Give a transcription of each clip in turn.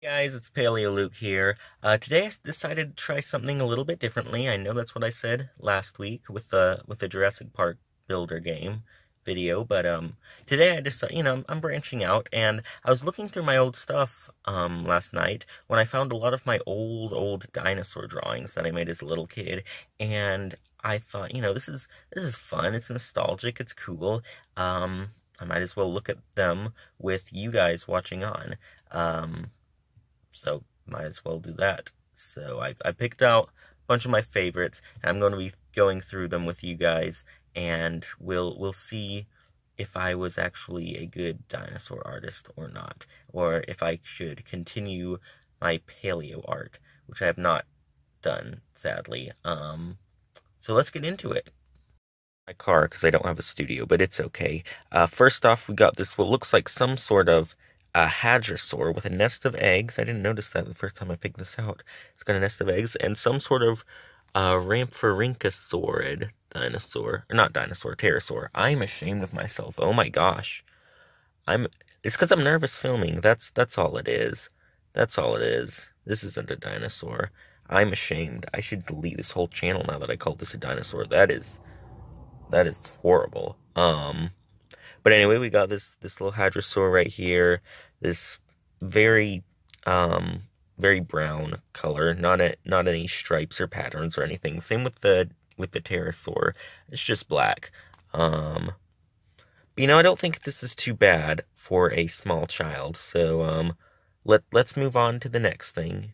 Hey guys, it's Paleo Luke here. Today I decided to try something a little bit differently. I know that's what I said last week with the Jurassic Park Builder game video, but today I decided, you know, I'm branching out, and I was looking through my old stuff last night when I found a lot of my old dinosaur drawings that I made as a little kid, and I thought, you know, this is fun. It's nostalgic. It's cool. I might as well look at them with you guys watching on. So might as well do that. So I picked out a bunch of my favorites, and I'm going to be going through them with you guys, and we'll see if I was actually a good dinosaur artist or not, or if I should continue my paleo art, which I have not done, sadly. So let's get into it. My car, because I don't have a studio, but it's okay. First off, we got this, what looks like some sort of a hadrosaur with a nest of eggs. I didn't notice that the first time I picked this out. It's got a nest of eggs and some sort of rhamphorhynchosaurid dinosaur. Or not dinosaur, pterosaur. I'm ashamed of myself. Oh my gosh. It's because I'm nervous filming. That's all it is. That's all it is. This isn't a dinosaur. I'm ashamed. I should delete this whole channel now that I called this a dinosaur. That is horrible. But anyway, we got this little hadrosaur right here, this very brown color, not any stripes or patterns or anything. Same with the pterosaur, it's just black. But, you know, I don't think this is too bad for a small child. So let's move on to the next thing.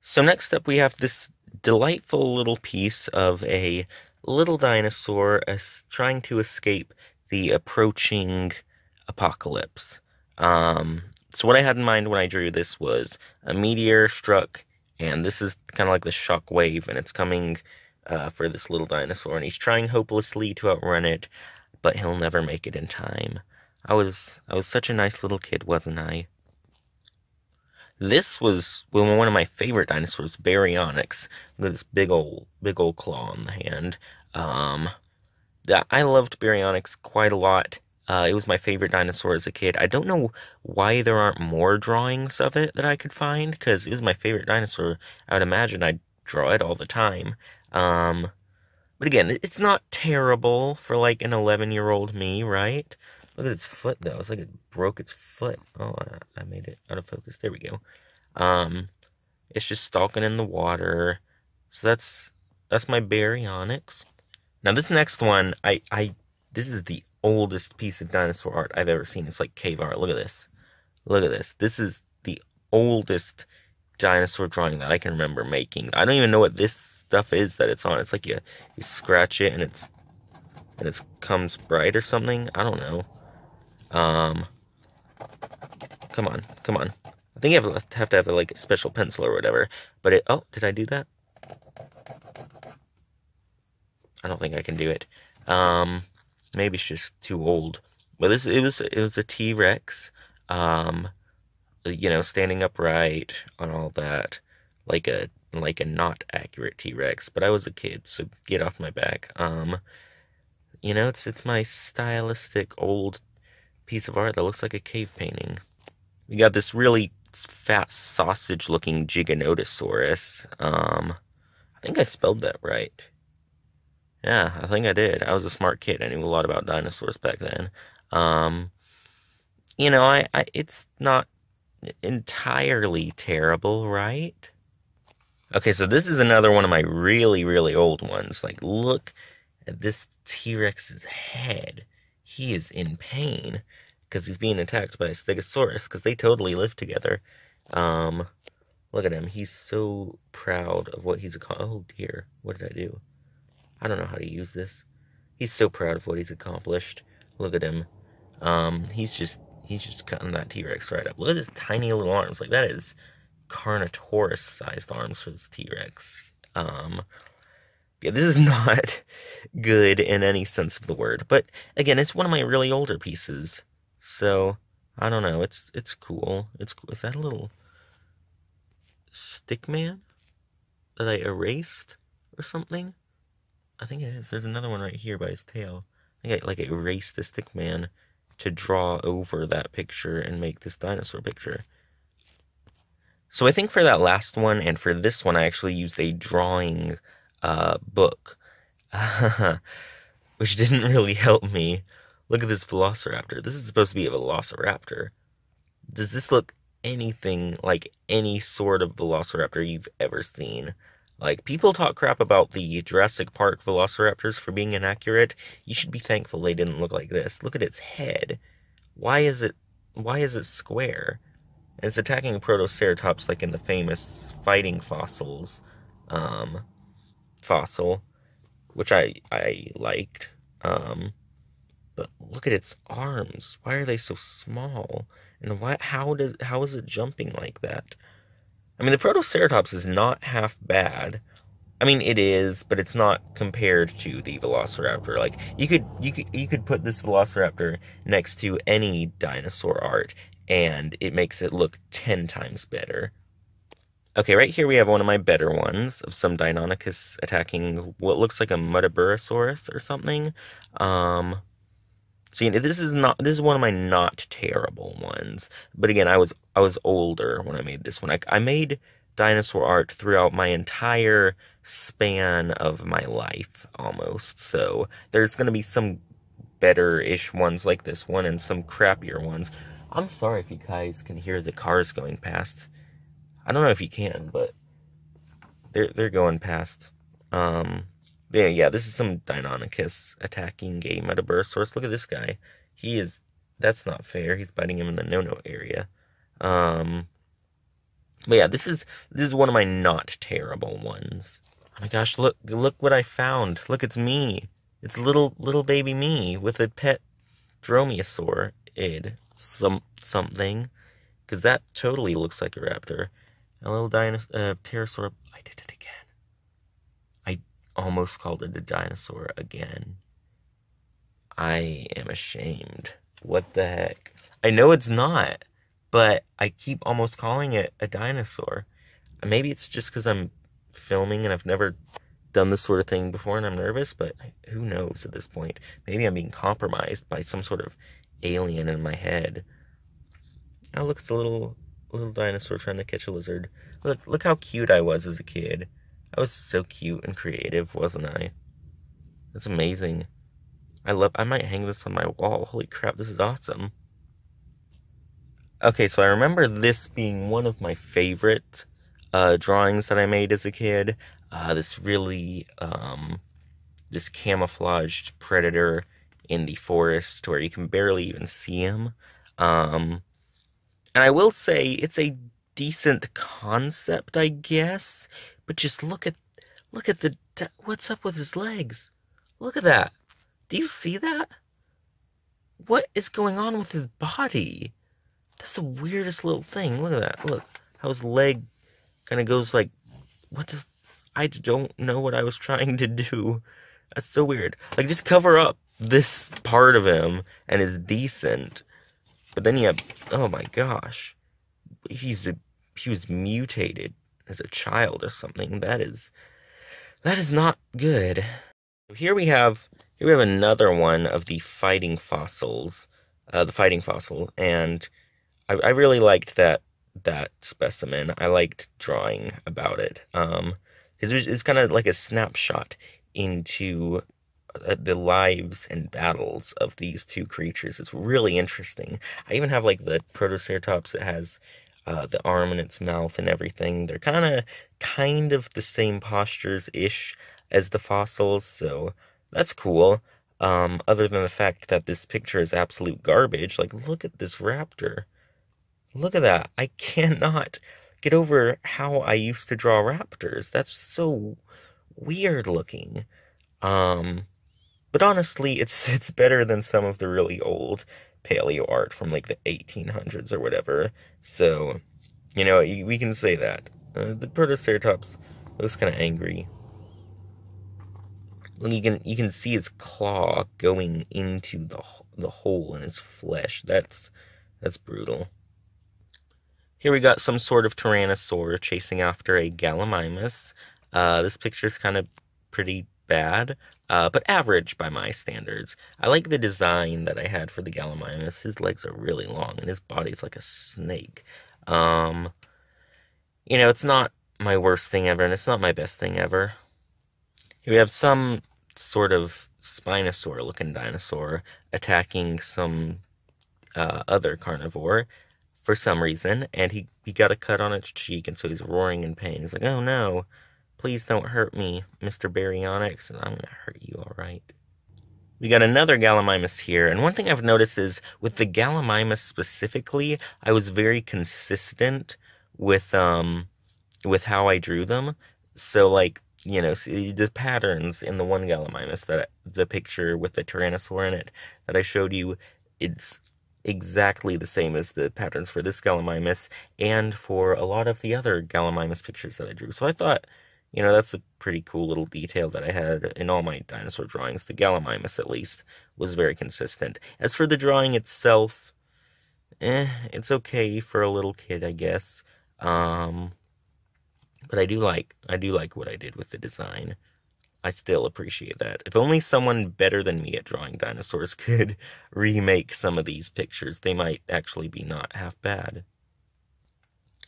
So next up, we have this delightful little piece of a little dinosaur trying to escape the approaching apocalypse. So what I had in mind when I drew this was a meteor struck, and this is kind of like the shock wave, and it's coming for this little dinosaur, and he's trying hopelessly to outrun it, but he'll never make it in time. I was such a nice little kid, wasn't I? This was one of my favorite dinosaurs, Baryonyx, with this big old claw on the hand. I loved Baryonyx quite a lot. It was my favorite dinosaur as a kid. I don't know why there aren't more drawings of it that I could find, because it was my favorite dinosaur. I would imagine I'd draw it all the time. But again, it's not terrible for like an 11-year-old me, right? Look at its foot, though. It's like it broke its foot. Oh, I made it out of focus. There we go. It's just stalking in the water. So that's my Baryonyx. Now this next one, this is the oldest piece of dinosaur art I've ever seen. It's like cave art. Look at this. Look at this. This is the oldest dinosaur drawing that I can remember making. I don't even know what this stuff is that it's on. It's like you scratch it and it comes bright or something. I don't know. Come on. I think you have to have like a special pencil or whatever. But oh, did I do that? I don't think I can do it. Maybe it's just too old. But it was a T-Rex, you know, standing upright on all that, like a not accurate T-Rex. But I was a kid, so get off my back. You know, it's my stylistic old piece of art that looks like a cave painting. We got this really fat sausage-looking Giganotosaurus. I think I spelled that right. Yeah, I think I did. I was a smart kid. I knew a lot about dinosaurs back then. You know, it's not entirely terrible, right? Okay, so this is another one of my really, really old ones. Like, look at this T-Rex's head. He is in pain because he's being attacked by a stegosaurus, because they totally live together. Look at him. He's so proud of what he's accomplished. Oh, dear. What did I do? I don't know how to use this. He's so proud of what he's accomplished. Look at him. He's just cutting that T-Rex right up. Look at his tiny little arms. Like, that is Carnotaurus-sized arms for this T-Rex. Yeah, this is not good in any sense of the word. But, again, it's one of my really older pieces. So, I don't know. It's cool. It's cool. Is that a little stick man that I erased or something? I think it is. There's another one right here by his tail. I think I erased the stick man to draw over that picture and make this dinosaur picture. So I think for that last one and for this one, I actually used a drawing book, which didn't really help me. Look at this Velociraptor. This is supposed to be a Velociraptor. Does this look anything like any sort of Velociraptor you've ever seen? Like, people talk crap about the Jurassic Park Velociraptors for being inaccurate. You should be thankful they didn't look like this. Look at its head. Why is it square? And it's attacking a Protoceratops like in the famous Fighting Fossils fossil, which I liked. But look at its arms. Why are they so small? And how is it jumping like that? I mean, the Protoceratops is not half bad. I mean, it is, but it's not compared to the Velociraptor. Like, you could put this Velociraptor next to any dinosaur art, and it makes it look 10 times better. Okay, right here we have one of my better ones of some Deinonychus attacking what looks like a Muttaburrasaurus or something. So, you know, this is one of my not terrible ones. But again, I was older when I made this one. I made dinosaur art throughout my entire span of my life almost. So there's going to be some better-ish ones like this one and some crappier ones. I'm sorry if you guys can hear the cars going past. I don't know if you can, but they're going past. Yeah, this is some Deinonychus attacking a Muttaburrasaurus. Look at this guy. That's not fair. He's biting him in the no-no area. But yeah, this is one of my not terrible ones. Oh my gosh, look what I found. Look, it's me. It's little baby me with a pet Dromaeosaurid something. Because that totally looks like a raptor. A little pterosaur. I did it again. Almost called it a dinosaur again. I am ashamed. What the heck? I know it's not, but I keep almost calling it a dinosaur. Maybe it's just because I'm filming and I've never done this sort of thing before and I'm nervous, but who knows at this point? Maybe I'm being compromised by some sort of alien in my head. Oh, look, it's a little dinosaur trying to catch a lizard. Look how cute I was as a kid. I was so cute and creative, wasn't I? That's amazing. I might hang this on my wall. Holy crap, this is awesome. Okay, so I remember this being one of my favorite drawings that I made as a kid. This really, this camouflaged predator in the forest where you can barely even see him. And I will say it's a decent concept, I guess. But just look at what's up with his legs? Look at that. Do you see that? What is going on with his body? That's the weirdest little thing. Look at that. Look how his leg kind of goes like, I don't know what I was trying to do. That's so weird. Like, just cover up this part of him and it's decent. But then you have, oh my gosh. He was mutated as a child or something. That is not good. Here we have another one of the Fighting Fossils, the Fighting Fossil, and I really liked that specimen. I liked drawing about it. It's kind of like a snapshot into the lives and battles of these two creatures. It's really interesting. I even have like the Protoceratops that has the arm in its mouth and everything. They're kind of the same postures-ish as the fossils, so that's cool. Other than the fact that this picture is absolute garbage. Like, look at this raptor. Look at that. I cannot get over how I used to draw raptors. That's so weird looking. But honestly, it's better than some of the really old paleo art from like the 1800s or whatever, so you know, we can say that. The Protoceratops looks kind of angry. You can see his claw going into the hole in his flesh. That's brutal. Here we got some sort of Tyrannosaur chasing after a Gallimimus. This picture's kind of pretty bad, but average by my standards. I like the design that I had for the Gallimimus. His legs are really long, and his body's like a snake. you know, it's not my worst thing ever, and it's not my best thing ever. Here we have some sort of Spinosaur-looking dinosaur attacking some other carnivore for some reason, and he got a cut on its cheek, and so he's roaring in pain. He's like, oh no, please don't hurt me, Mr. Baryonyx, and I'm gonna hurt you, all right. We got another Gallimimus here, and one thing I've noticed is, with the Gallimimus specifically, I was very consistent with how I drew them. So, like, you know, see the patterns in the one Gallimimus, that the picture with the Tyrannosaur in it that I showed you, it's exactly the same as the patterns for this Gallimimus and for a lot of the other Gallimimus pictures that I drew. So I thought, you know, that's a pretty cool little detail that I had in all my dinosaur drawings. The Gallimimus, at least, was very consistent. As for the drawing itself, it's okay for a little kid, I guess. But I do like what I did with the design. I still appreciate that. If only someone better than me at drawing dinosaurs could remake some of these pictures, they might actually be not half bad.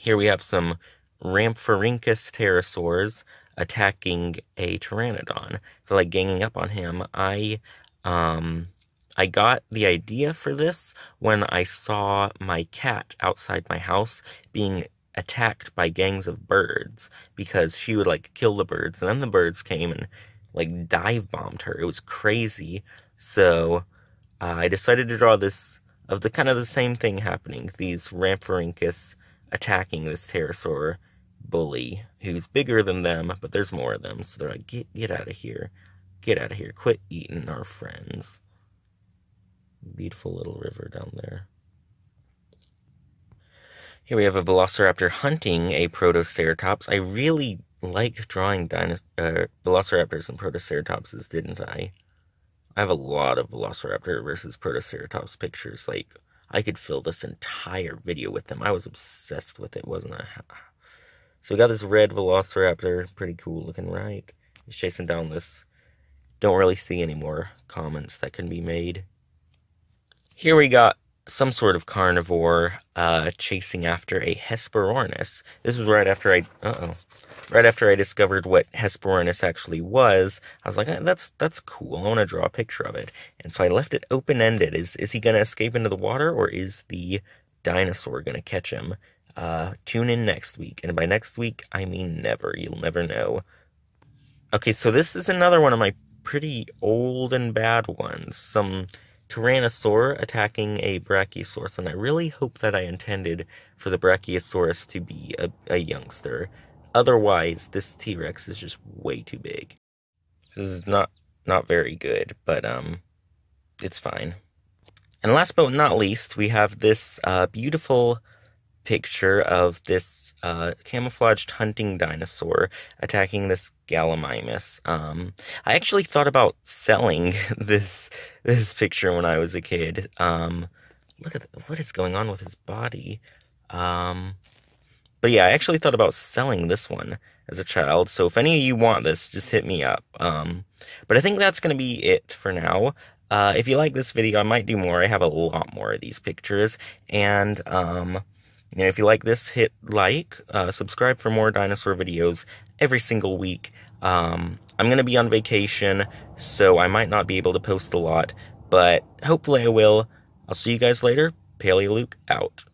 Here we have some Rhamphorhynchus pterosaurs attacking a pteranodon. So, like, ganging up on him. I got the idea for this when I saw my cat outside my house being attacked by gangs of birds, because she would, like, kill the birds, and then the birds came and, like, dive bombed her. It was crazy. So I decided to draw this of the kind of the same thing happening. These Rhamphorhynchus attacking this pterosaur bully who's bigger than them, but there's more of them, so they're like, get out of here, get out of here, quit eating our friends. Beautiful little river down there. Here we have a Velociraptor hunting a Protoceratops. I really liked drawing Velociraptors and Protoceratopses, didn't I? I have a lot of Velociraptor versus Protoceratops pictures. Like, I could fill this entire video with them. I was obsessed with it, wasn't I? So we got this red Velociraptor, pretty cool looking, right? He's chasing down this. Don't really see any more comments that can be made. Here we got some sort of carnivore chasing after a Hesperornis. This was right after I discovered what Hesperornis actually was. I was like, that's cool, I want to draw a picture of it. And so I left it open-ended. Is he going to escape into the water, or is the dinosaur going to catch him? Tune in next week. And by next week, I mean never. You'll never know. Okay, so this is another one of my pretty old and bad ones. Some Tyrannosaur attacking a Brachiosaurus, and I really hope that I intended for the Brachiosaurus to be a youngster. Otherwise, this T-Rex is just way too big. So this is not very good, but it's fine. And last but not least, we have this beautiful picture of this camouflaged hunting dinosaur attacking this Gallimimus. I actually thought about selling this picture when I was a kid. Look at what is going on with his body. But yeah, I actually thought about selling this one as a child. So if any of you want this, just hit me up. But I think that's going to be it for now. If you like this video, I might do more. I have a lot more of these pictures, and you know, if you like this, hit like, subscribe for more dinosaur videos every single week. I'm going to be on vacation, so I might not be able to post a lot, but hopefully I will. I'll see you guys later. Paleo Luke out.